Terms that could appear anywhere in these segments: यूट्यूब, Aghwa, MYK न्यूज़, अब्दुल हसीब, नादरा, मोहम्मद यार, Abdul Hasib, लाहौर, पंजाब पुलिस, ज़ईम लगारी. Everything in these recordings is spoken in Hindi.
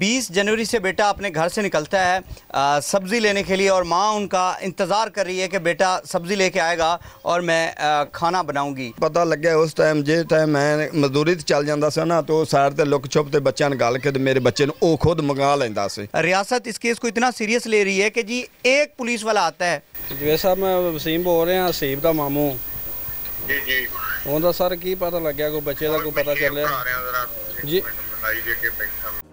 20 जनवरी से बेटा अपने घर से निकलता है सब्ज़ी लेने के लिए और माँ उनका इंतज़ार कर रही है कि बेटा सब्ज़ी लेके आएगा और मैं खाना बनाऊँगी। पता लग गया उस टाइम जिस टाइम मैं मजदूरी चल जाता सा ना तो साइड से लुक छुप के बच्चा निकाल के मेरे बच्चे वो खुद मंगा लेंदा सी। रियासत इस केस को इतना सीरीयस ले रही है कि जी एक पुलिस वाला आता है। जी साहब मैं वसीम बोल रहे हैं हसीब का मामू। जी जी उनका सर की पता लग गया कोई बच्चे का कोई पता चल जी।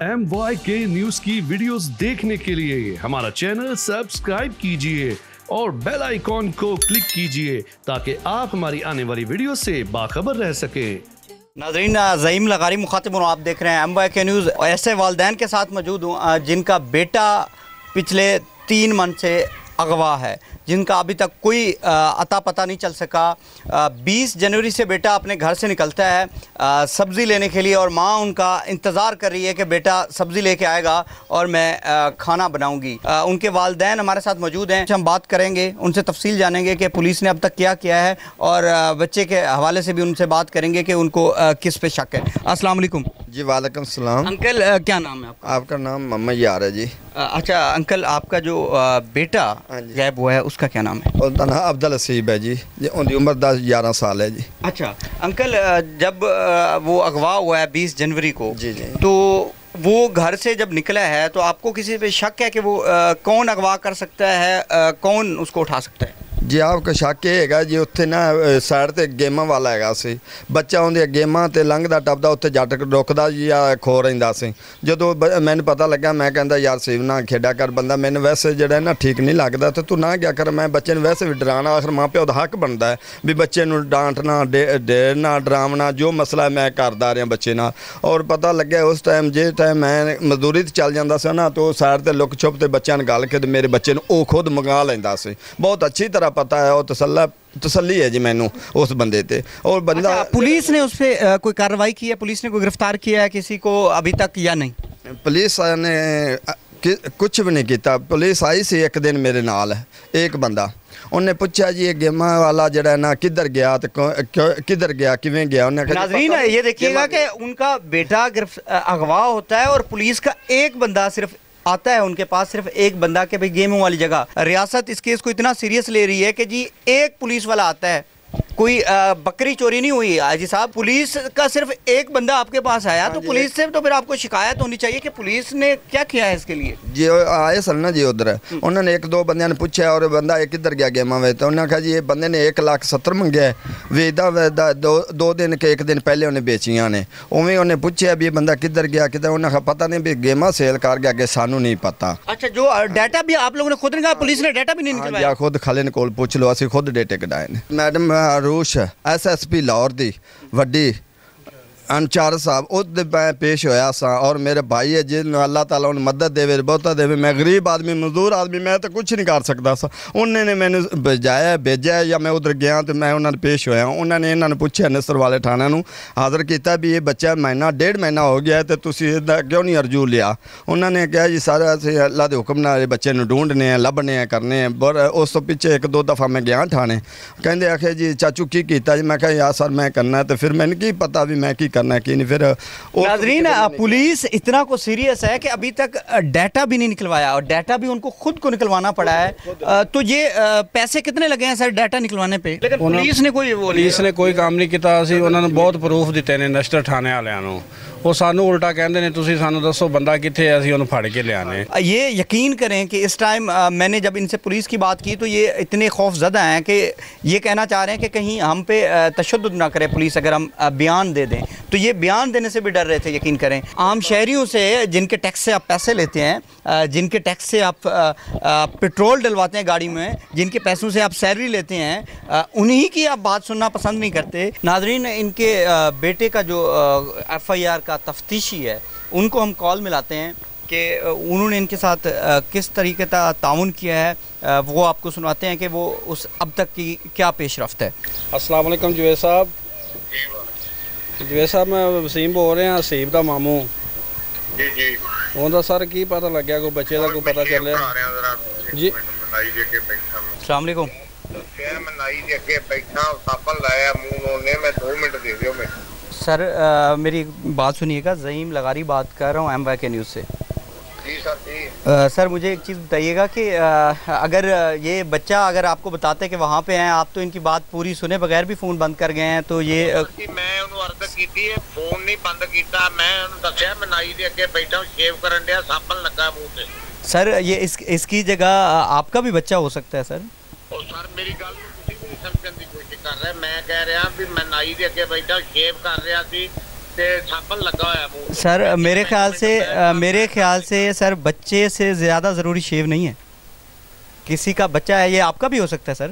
MYK न्यूज़ की वीडियोस देखने के लिए हमारा चैनल सब्सक्राइब कीजिए और बेल आइकॉन को क्लिक कीजिए ताकि आप हमारी आने वाली वीडियो से बाखबर रह सकें। नाज़रीन ज़ईम लगारी मुखातिब आप देख रहे हैं MYK न्यूज़। ऐसे वालदैन के साथ मौजूद हूँ जिनका बेटा पिछले 3 माह से अगवा है, जिनका अभी तक कोई अता पता नहीं चल सका। 20 जनवरी से बेटा अपने घर से निकलता है सब्ज़ी लेने के लिए और माँ उनका इंतज़ार कर रही है कि बेटा सब्ज़ी लेके आएगा और मैं खाना बनाऊँगी। उनके वालदैन हमारे साथ मौजूद हैं, हम बात करेंगे उनसे, तफसील जानेंगे कि पुलिस ने अब तक क्या किया है और बच्चे के हवाले से भी उनसे बात करेंगे कि उनको किस पे शक है। अस्सलाम वालेकुम। जी वालेकुम सलाम। अंकल क्या नाम है आपका? आपका नाम मोहम्मद यार है जी। अच्छा अंकल आपका जो बेटा गायब हुआ है उसका क्या नाम है? उसका नाम अब्दुल हसीब है जी। उनकी उम्र 10-11 साल है जी। अच्छा अंकल जब वो अगवा हुआ है 20 जनवरी को जी जी तो वो घर से जब निकला है तो आपको किसी पे शक है कि वो कौन अगवा कर सकता है, कौन उसको उठा सकता है? जी आपका शक यह है जी उत्थे ना साइड से गेमां वाला है सी बच्चा उनकी गेमां ते लंघदा टपदा उत्थे जट रुकदा जी खो रहिंदा सी। जो मैंने पता लगा मैं कहंदा यार सीव ना खेडा कर बंदा मैंने वैसे जड़ा ना ठीक नहीं लगता तो तू ना क्या कर। मैं बच्चे वैसे भी डराना आखिर माँ प्यो का हक बनता है भी बच्चे डांटना डेरना डरावना जो मसला मैं करता रहा बच्चे ना। और पता लगे उस टाइम जिस टाइम मैं मजदूरी चल जाता सा ना तो साइड से लुक छुप के बच्चा निकाल के मेरे बच्चे वो खुद मंगा लेंदा सी। बहुत अच्छी तरह पता है और तसल्ली है जी मैनू उस बंदे ते। और बंदा अच्छा, पुलिस ने उस पर कोई कार्रवाई की है? पुलिस ने कोई गिरफ्तार किया है किसी को अभी तक या नहीं? पुलिस ने कुछ भी नहीं किया। पुलिस आई सी एक दिन मेरे नाल एक बंदा उन्हें पूछा जी ये गेमा वाला जड़ा ना किधर गया किधर गया किवें गया। नाज़रीन ये देखिएगा कि उनका बेटा अगवा होता है और पुलिस का एक बंदा सिर्फ आता है उनके पास, सिर्फ एक बंदा के भाई गेम वाली जगह। रियासत इस केस को इतना सीरियस ले रही है कि जी एक पुलिस वाला आता है, कोई बकरी चोरी नहीं हुई जी साहब, पुलिस का सिर्फ एक बंदा आपके पास आया तो पुलिस से तो फिर आपको शिकायत होनी चाहिए कि पुलिस ने क्या किया है इसके लिए। जी आए सन ना जी उधर उन्होंने एक दो बंदे ने पूछा और बंदा एक किधर गया गेमा वे तो उन्होंने कहा जी ये बंदे ने 1,70,000 मंगया वेदा वेदा दो दिन के एक दिन पहले उन्हें बेचिया ने। उवें उन्हें पूछा भी ये बंदा किधर गया किधर, उन्होंने कहा पता नहीं भी गेमा सेल कर गया कि सानू नहीं पता। अच्छा जो डाटा भी आप लोगों ने खुद ने कहा पुलिस ने डाटा भी नहीं निकलवाया? खुद खाले ने कोल पूछ लो असं खुद डेटे कटाए ने। मैडम रूश SSP लाहौर दी वड्डी अनचार साहब उस पेश होया सा और मेरे भाई है जिन अल्लाह ताला उन मदद देवे बहुता देवे। मैं गरीब आदमी मजदूर आदमी मैं तो कुछ नहीं कर सकता सा। उन्होंने मैंने भेजाया भेजा या मैं उधर गया तो मैं उन्होंने पेश होया। उन्होंने इन्होंने पूछा नसर वाले थाना हाज़र किया भी ये बच्चा महीना 1.5 महीना हो गया है तो तुसी इदा क्यों नहीं अर्जू लिया। उन्होंने कहा जी सारा असीं अल्लाह के हुक्म नाल बच्चे ढूंढने हैं लभने हैं करने हैं। पर उस तो पिछे 1-2 दफ़ा मैं गया थाने कहते आखे जी चाचू की किया जी। मैं कहा यार सर मैं करना तो फिर मैंने की पता भी मैं करना कि नहीं। फिर नाज़रीन पुलिस इतना को सीरियस है कि अभी तक डाटा भी नहीं निकलवाया और डाटा भी उनको खुद को निकलवाना पड़ा है। तो ये पैसे कितने लगे हैं सर डाटा निकलवाने पे? लेकिन पुलिस ने कोई काम नहीं किया। उन्होंने बहुत प्रूफ दिते ने नश्तर थाने वालियां नूं वो सानू उल्टा कहते हैं तुसीं सानू दसो बंदा कित्थे है असीं उन्हें फड़ के लियाने। ये यकीन करें कि इस टाइम मैंने जब इनसे पुलिस की बात की तो ये इतने खौफजदा हैं कि ये कहना चाह रहे हैं कि कहीं हम पे तशद्दुद ना करे पुलिस अगर हम बयान दे दें। तो ये बयान देने से भी डर रहे थे यकीन करें। आम शहरियों से जिनके टैक्स से आप पैसे लेते हैं, जिनके टैक्स से आप पेट्रोल डलवाते हैं गाड़ी में, जिनके पैसों से आप सैलरी लेते हैं, उन्हीं की आप बात सुनना पसंद नहीं करते। नाज़रीन इनके बेटे का जो FIR का तफ्तीशी है उनको हम कॉल मिलाते हैं कि उन्होंने इनके साथ किस तरीके का ताउन किया है, वो आपको सुनवाते हैं कि वो उस अब तक की क्या पेशरफ्त है। अस्सलाम वालेकुम जुवेद साहब। जुवेद साहब मैं वसीम बोल रहे हैं हसीब का मामू। जी जी उनका सर की पता लग गया कोई बच्चे का कोई पता चल जी। अस्सलाम वालेकुम। सर मेरी बात सुनिएगा, ज़ईम लगारी बात कर रहा हूँ MYK न्यूज़ से। जी सर जी। सर मुझे एक चीज़ बताइएगा कि अगर ये बच्चा अगर आपको बताते कि वहाँ पे हैं आप, तो इनकी बात पूरी सुने बगैर भी फ़ोन बंद कर गए हैं, तो ये मैं अर्ज की फोन नहीं बंद किया, मैं दसिया मैं नाई के अगे बैठा शेव करन दिया साबन लगा मुँह से। सर ये इसकी जगह आपका भी बच्चा हो सकता है सर। और सर मेरी गल नहीं समझने की कोशिश कर रहा है, मैं कह रहा भी मैं नाई के अगे बैठा शेव कर रहा थी लगा। सर मेरे ख्याल से सर बच्चे से ज़्यादा ज़रूरी शेव नहीं है, किसी का बच्चा है, ये आपका भी हो सकता है सर।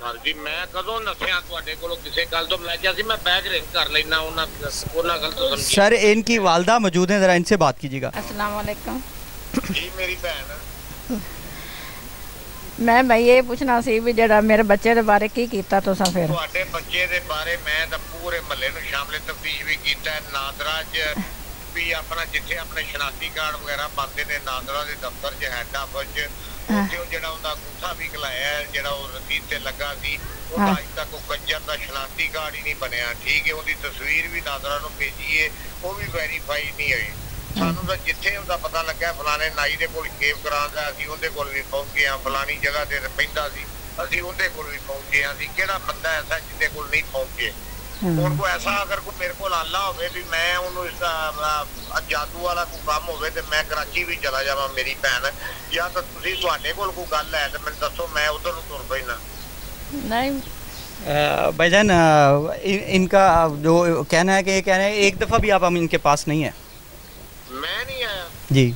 सर जी मैं कदों नसिया तुहाडे कोलों किसी गल तो मैं क्या सी मैं बैग रिंग कर लेना उन्हां गल तो समझी। सर इनकी वालदा मौजूद हैं, ज़रा इनसे बात कीजिएगा। अस्सलाम वालेकुम जी मेरी बहन, मैं ये पूछना सी भी जरा मेरे बच्चे के बारे की कीता तुसां फिर। तुहाडे बच्चे दे बारे मैं तो पूरे महल्ले नूं शामिल तफ्तीश भी कीता है, नादरा च भी अपना जिथे अपने शनाख्ती कार्ड वगैरह पाते ने नादरा के दफ्तर च हैड ऑफिस च उत्थे जेहड़ा उंदा गुस्सा भी खलाया जेहड़ा ओह रसीद ते लगा सी ओह अज तक ओह कंजर दा शनाख्ती कार्ड ही नहीं बनया, ठीक है ओहदी तस्वीर भी नादरा नूं भेजी है ओह भी वेरीफाई नहीं होई। ਸਾਨੂੰ ਤਾਂ ਜਿੱਥੇ ਉਹਦਾ ਪਤਾ ਲੱਗਿਆ ਫਲਾਣੇ ਨਾਈ ਦੇ ਕੋਲ ਸ਼ੇਵ ਕਰਾਂਦਾ ਅਸੀਂ ਉਹਦੇ ਕੋਲ ਵੀ ਪਹੁੰਚੇ ਆ, ਫਲਾਣੀ ਜਗ੍ਹਾ ਤੇ ਪੈਂਦਾ ਸੀ ਅਸੀਂ ਉਹਦੇ ਕੋਲ ਵੀ ਪਹੁੰਚੇ ਆ। ਅਸੀਂ ਕਿਹੜਾ ਬੰਦਾ ਐਸਾ ਜਿਹਦੇ ਕੋਲ ਨਹੀਂ ਪਹੁੰਚੇ, ਉਹਨਾਂ ਕੋ ਐਸਾ ਅਗਰ ਕੋਈ ਮੇਰੇ ਕੋਲ ਆਲਾ ਹੋਵੇ ਵੀ ਮੈਂ ਉਹਨੂੰ ਇਸ ਜਾਦੂ ਵਾਲਾ ਕੋਈ ਕੰਮ ਹੋਵੇ ਤੇ ਮੈਂ ਕਰਾਚੀ ਵੀ ਚਲਾ ਜਾਵਾਂ ਮੇਰੀ ਭੈਣ, ਜਾਂ ਤਾਂ ਤੁਸੀਂ ਤੁਹਾਡੇ ਕੋਲ ਕੋਈ ਗੱਲ ਹੈ ਤਾਂ ਮੈਨੂੰ ਦੱਸੋ ਮੈਂ ਉਧਰ ਨੂੰ ਤੁਰ ਪੈਣਾ। ਨਹੀਂ भाईजान इनका जो कहना है कि ये कहना है एक दफ़ा भी आप हम इनके पास नहीं है। मैं नहीं आया जी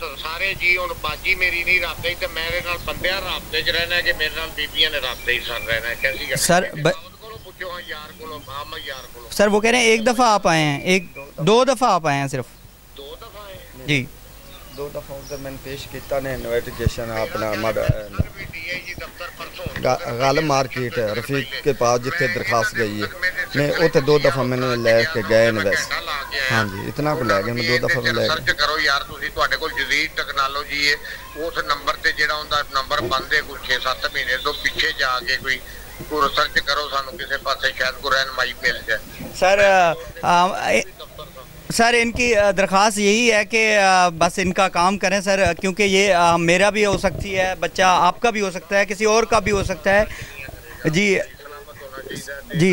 तो सारे जी और बाजी मेरी नहीं रबते तो मेरे नाल बंदे रबते च रहना कि मेरे नाल बीबियां ने रबते ही सर रहना कैसी सर पूछो हाँ यार कोलो मामा यार कोलो। सर वो कह रहे हैं एक दफ़ा आप आए हैं, एक दो दफ़ा आप आए हैं, सिर्फ दो दफ़ा आए जी, दो दफ़ा उधर मैंने पेश किया ने नोटिफिकेशन अपना गाल मार्केट रफीक के पास जिथे दरखास्त गई है मैं उसे दो दफ़ा मैंने लैके गए ने वैसे। हाँ जी इतना को लै गए मैं दो दफ़ा लै गए। करो यार तुसीं तुहाडे कोल जदीद टेक्नोलॉजी है उस नंबर ते जेहड़ा उंदा नंबर बंद है कोई 6-7 महीने तो पिछे जाके कोई रिसर्च करो सानू किसी पासे शायद कोई रहनुमाई मिल जाए। सर सर इनकी दरख्वास्त यही है कि बस इनका काम करें सर, क्योंकि ये मेरा भी हो सकती है बच्चा, आपका भी हो सकता है, किसी और का भी हो सकता है जी जी,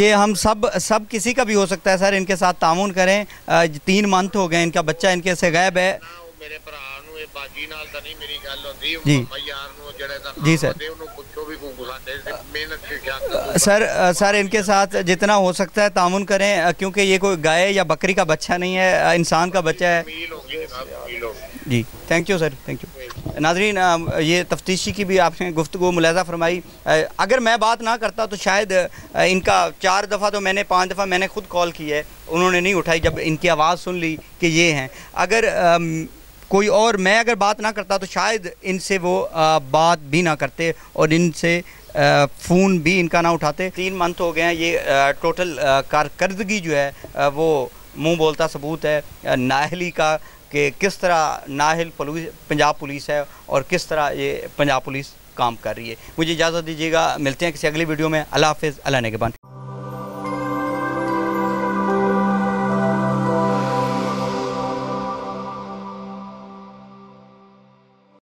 ये हम सब किसी का भी हो सकता है सर। इनके साथ तामुन करें, 3 मंथ हो गए इनका बच्चा इनके से गायब है जी सर। सर इनके साथ जितना हो सकता है तामुन करें, क्योंकि ये कोई गाय या बकरी का बच्चा नहीं है, इंसान का बच्चा है जी। Thank you sir, thank you. नाजरीन ये तफ्तीशी की भी आपने गुफ्तगू मुलाहिजा फरमाई, अगर मैं बात ना करता तो शायद इनका 4 दफ़ा तो मैंने 5 दफ़ा मैंने खुद कॉल की है, उन्होंने नहीं उठाई जब इनकी आवाज़ सुन ली कि ये हैं। अगर कोई और मैं अगर बात ना करता तो शायद इनसे वो बात भी ना करते और इनसे फ़ोन भी इनका ना उठाते। 3 मंथ हो गए हैं, ये टोटल कारकर्दगी जो है वो मुंह बोलता सबूत है नाहली का, कि किस तरह नाहल पंजाब पुलिस है और किस तरह ये पंजाब पुलिस काम कर रही है। मुझे इजाज़त दीजिएगा, मिलते हैं किसी अगली वीडियो में। अल्लाह हाफिज़, अल्लाह नेगहबान।